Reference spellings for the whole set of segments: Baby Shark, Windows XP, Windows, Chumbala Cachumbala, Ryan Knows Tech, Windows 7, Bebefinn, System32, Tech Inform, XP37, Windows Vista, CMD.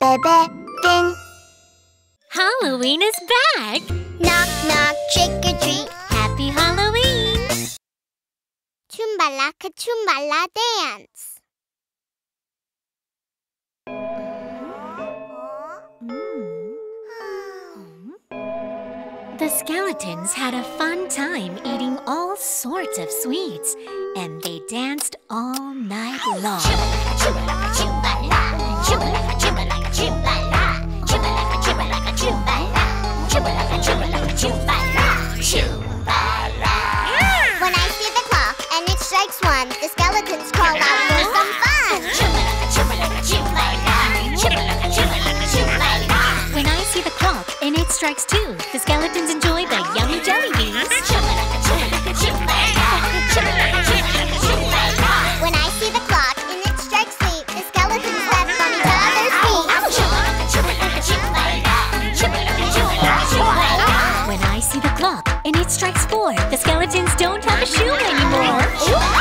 Bebefinn. Halloween is back! Knock, knock, trick or treat. Happy Halloween! Chumbala Cachumbala dance. The skeletons had a fun time eating all sorts of sweets, and they danced all night long. Chumbala, chumbala, chumbala, chumbala, chumbala, chumbala, chumbala, chumbala, chumbala, chumbala, chumbala. When I see the clock and it strikes 1, the skeletons crawl out for some fun. Chumbala, chumbala, chumbala, chumbala, chumbala, chumbala. When I see the clock and it strikes 2. The skeletons enjoy the yummy jelly beans. When I see the clock and it strikes 3, the skeletons dance on each other's feet. When I see the clock and it strikes 4, the skeletons don't have a shoe anymore. When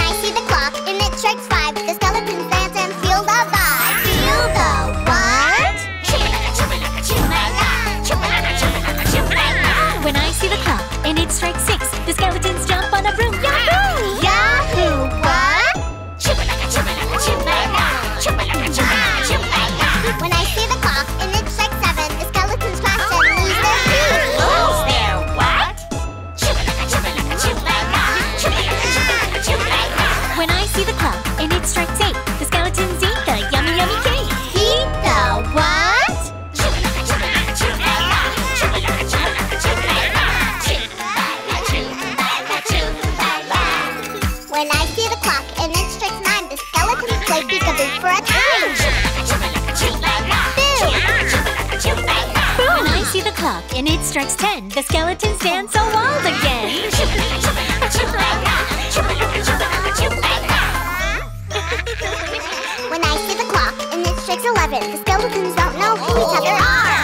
I see the clock and it strikes 5, the skeletons dance. Strike 6. The skeletons jump on a broom. Yahoo! Yahoo! What? When I see the clock and it strikes 7, the skeletons crash and lose their feet. Lose their what? When I see the clock and it strikes 8, the skeletons eat the yummy, yummy cake. Eat the what? When I see the clock and it strikes 9, the skeletons play peekaboo for a time. When I see the clock and it strikes 10, the skeletons dance so wild again. When I see the clock and it strikes 11, the skeletons don't know who each other are.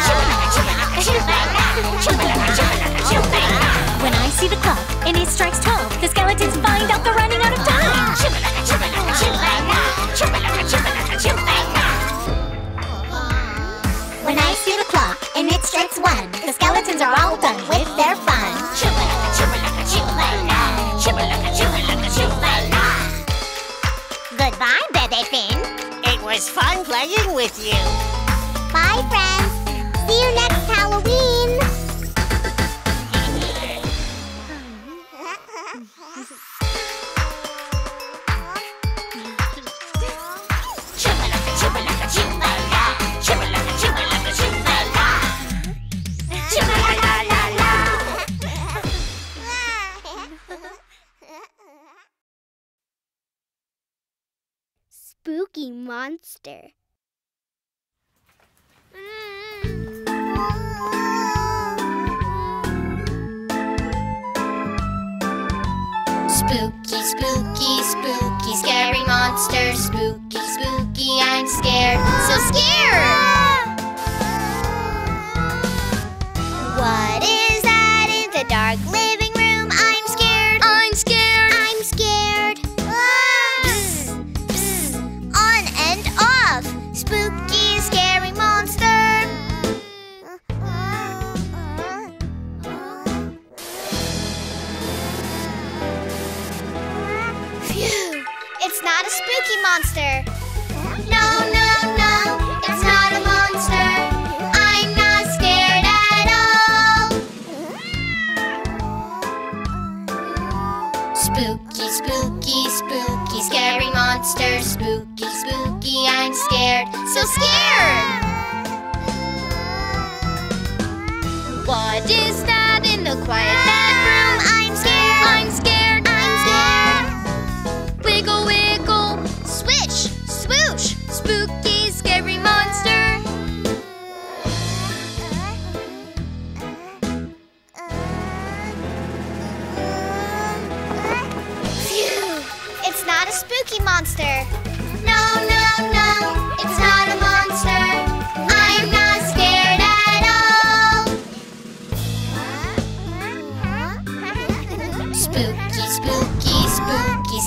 When I see the clock and it strikes 12, the skeletons find out they're running out of time. When I see the clock and it strikes 1, the skeletons are all done with their fun. Goodbye, Bebefinn. It was fun playing with you. Bye, friends. See you next Halloween. Spooky monster. Spooky, spooky, spooky, scary monster. Spooky, spooky, I'm scared, so scared! What is that in the dark living room? I'm scared, I'm scared, I'm scared. Psst, psst, on and off, spooky, scary monster. It's not a spooky monster. No, no, no, it's not a monster. I'm not scared at all. Spooky, spooky, spooky, scary monster. Spooky, spooky, I'm scared, so scared. What is that in the quiet bedroom? I'm scared, I'm scared, I'm scared. Wiggle, wiggle. Swoosh! Spooky, scary monster! Phew! It's not a spooky monster! No, no, no! It's not a monster! I'm not scared at all! Spooky, spooky, spooky,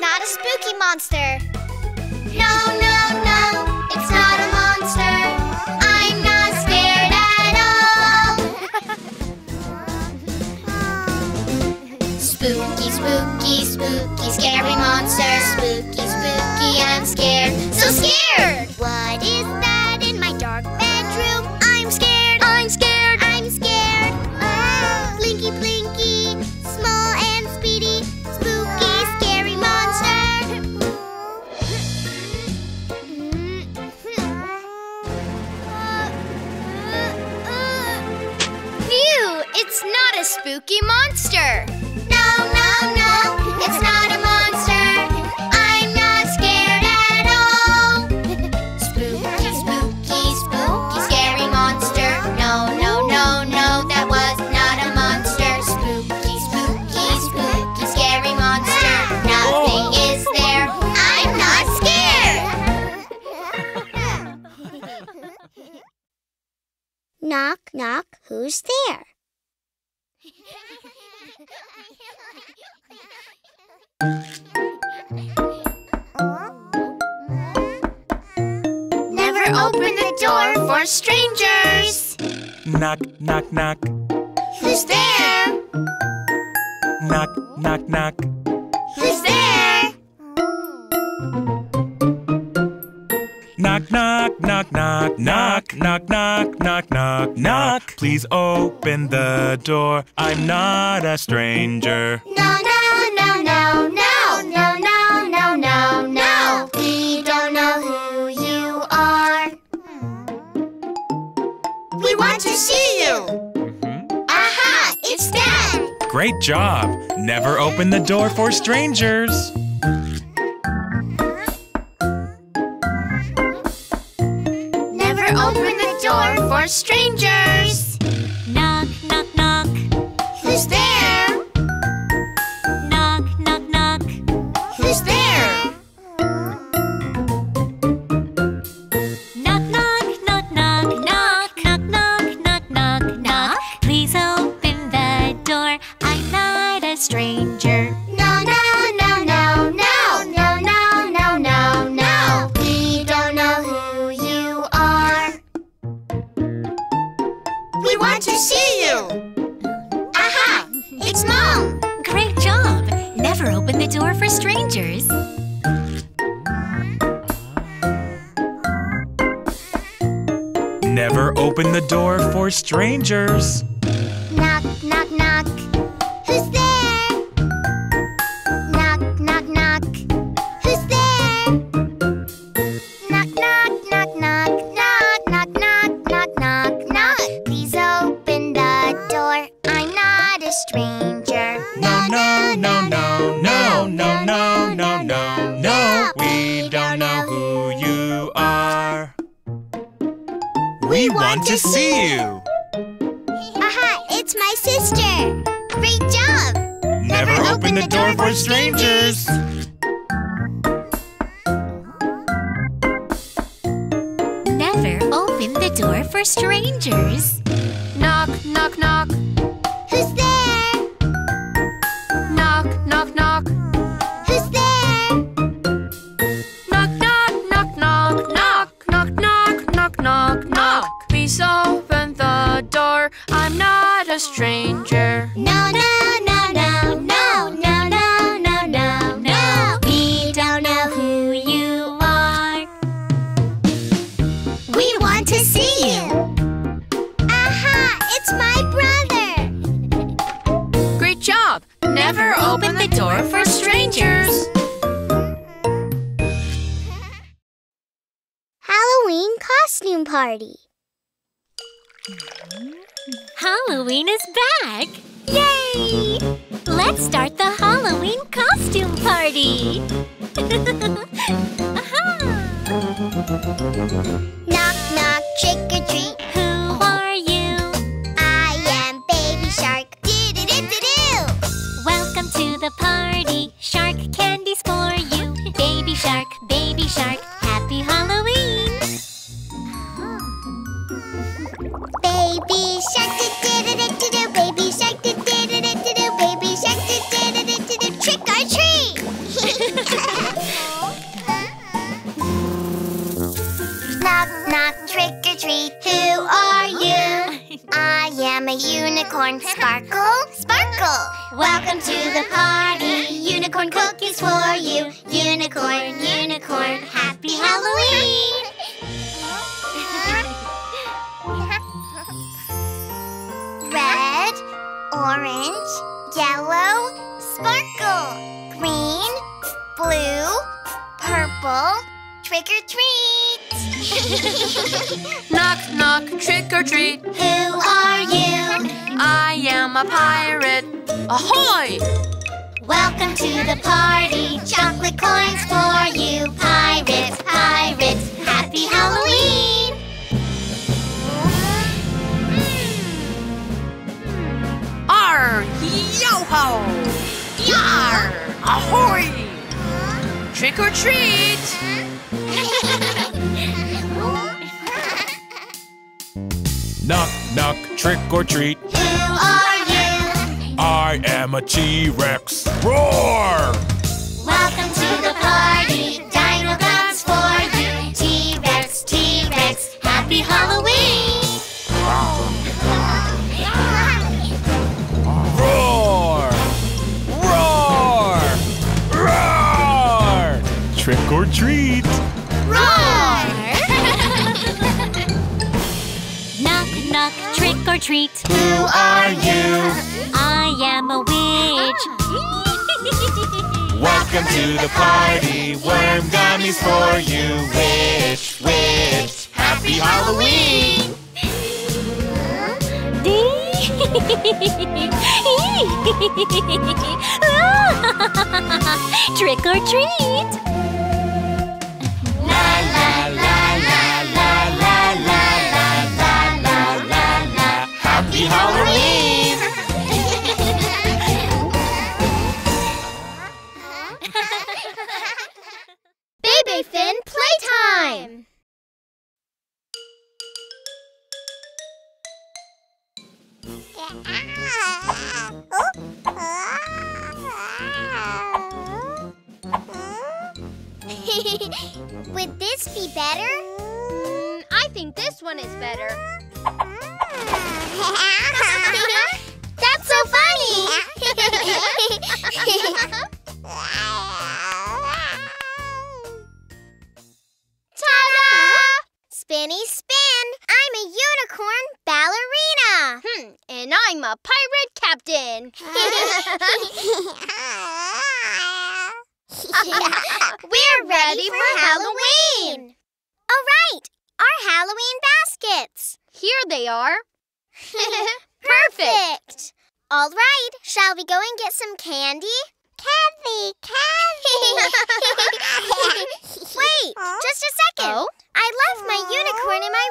not a spooky monster. No, no, no, it's not a monster. I'm not scared at all. Spooky, spooky, spooky, scary monster. Spooky, spooky, I'm scared. So scared! What is that in my dark bedroom? I'm scared, I'm scared, I'm scared. Oh, Blinky, Blinky, small and speedy, spooky, scary monster. Phew! It's not a spooky monster. No, no, no, it's not a monster. I'm not scared at all. Spooky, spooky, spooky, scary monster. No, no, no, no, that was not a monster. Spooky, spooky, spooky, scary monster. Nothing is there. I'm not scared. Knock, knock, who's there? Never open the door for strangers. Knock, knock, knock. Who's there? Knock, knock, knock. Who's there? Knock, knock, knock, knock, knock, knock, knock, knock, knock, knock. Please open the door. I'm not a stranger. No, no, no, no, no, no, no, no, no, no. We don't know who you are. We want to see you. Aha, it's Dad. Great job. Never open the door for strangers. Open the door for strangers. Knock, knock, knock. Who's there? Knock, knock, knock. Who's there? Knock, knock, knock, knock, knock, knock, knock, knock, knock, knock. Please open the door. I'm not a stranger. No, no, no, no, no. To see you. Aha! It's Mom. Great job. Never open the door for strangers. Never open the door for strangers. Knock, knock, knock. Who's there? Knock, knock, knock. Who's there? Knock, knock, knock, knock, knock, knock, knock, knock, knock, knock. Please open the door. I'm not a stranger. No, no, no, no, no, no, no, no, no, no. We don't know who you are. We want to see you. Aha, it's my sister. Great job. Never open the door for strangers. Never open the door for strangers. Knock, knock, knock. Who's there? Knock, knock, knock. Who's there? Knock, knock, knock, knock, knock, knock, knock, knock, knock, knock. Please open the door. I'm not a stranger. No, no, no, no, no, no, no, no, no, no. We don't know who you are. We want to see you. My brother! Great job! Never open the door for strangers! Halloween costume party! Halloween is back! Yay! Let's start the Halloween costume party! Aha! Knock, knock, trick or treat! Who are you? The party, shark candy's for you. Baby shark, happy Halloween. Baby shark, do-do-do-do-do. Baby shark, do-do-do-do-do. Baby shark, do-do-do-do-do. Trick or treat. Unicorn Sparkle, Sparkle! Welcome to the party, unicorn cookies for you. Unicorn, unicorn, happy Halloween! Red, orange, yellow, sparkle. Green, blue, purple, trick or treat. Knock, knock, trick or treat. Who are you? I am a pirate. Ahoy! Welcome to the party. Chocolate coins for you. Pirates, pirates, happy Halloween! Yo-ho! Yar! Ahoy! Trick or treat! Knock, knock, trick or treat. Who are you? I am a T-Rex. Roar! Welcome to the party. Dino guns for you. T-Rex, T-Rex, happy Halloween! Trick or treat! Roar! Knock, knock, trick or treat. Who are you? I am a witch. Welcome to the party. Worm gummies for you. Witch, witch, happy Halloween! Trick or treat! Halloween! Bebefinn playtime! Would this be better? I think this one is better. That's so funny! Ta-da! Spinny spin! I'm a unicorn ballerina! And I'm a pirate captain! We're ready for Halloween! All right! Our Halloween baskets! Here they are! Perfect! All right, shall we go and get some candy? Candy, candy! Wait, just a second. Oh? I left my unicorn in my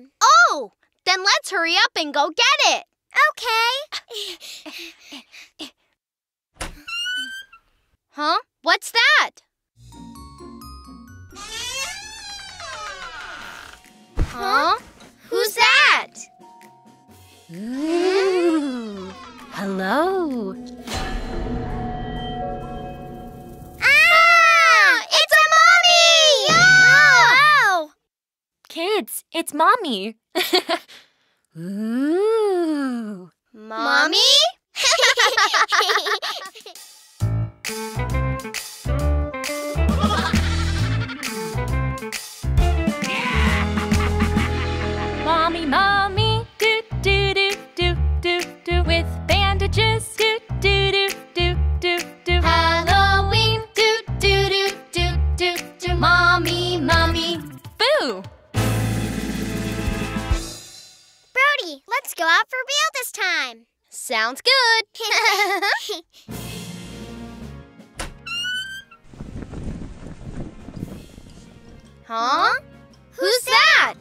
room. Oh, then let's hurry up and go get it. Okay. Huh? What's that? Huh? Who's that? Ooh, hello. Ah! It's a mommy! Oh! Kids, it's mommy. Ooh. Mommy? Mommy, mommy. Just do do do do do do. Halloween do do do do do do. Mommy, mommy. Boo! Brody, let's go out for real this time. Sounds good. Huh? Who's that?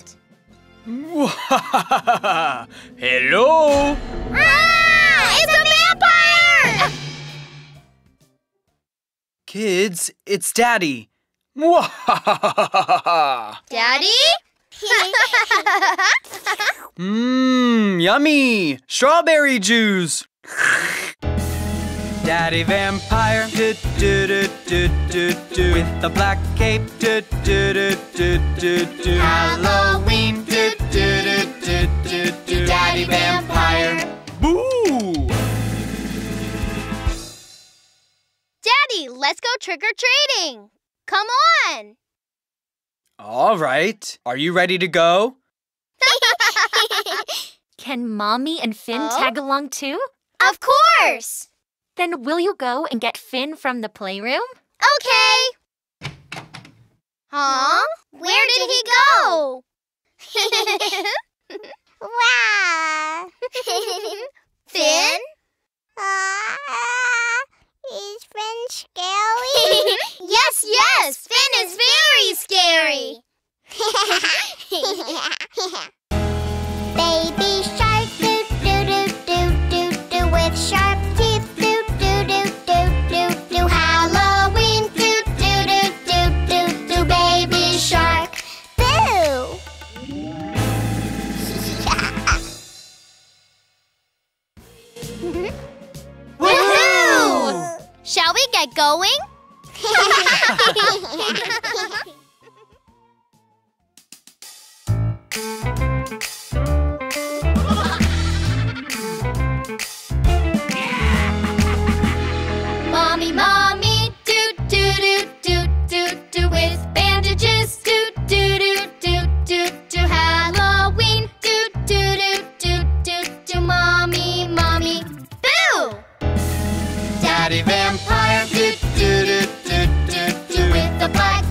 Hello. Ah! It's a vampire! Kids, it's Daddy. Daddy? Yummy! Strawberry juice! Daddy Vampire, do do do do do do, with the black cape, do do do do do do. Halloween, do do do do do do. Daddy Vampire. Boo! Hurry, let's go trick-or-treating. Come on. All right. Are you ready to go? Can Mommy and Finn tag along too? Of course! Then will you go and get Finn from the playroom? Okay! Huh? Where did he go? Wow! Finn? Is Finn scary? Yes, Finn is very scary! Baby shark, doo doo doo doo doo doo, with sharp teeth, doo doo doo doo doo doo. Halloween, doo doo doo doo doo doo. Baby shark, boo! Woohoo! Shall we get going? Mommy, do-do-do-do-do-do, with bandages, do-do-do-do-do-do, Halloween, do-do-do-do-do-do, mommy, boo! Daddy vampire, do-do-do-do-do-do, with the black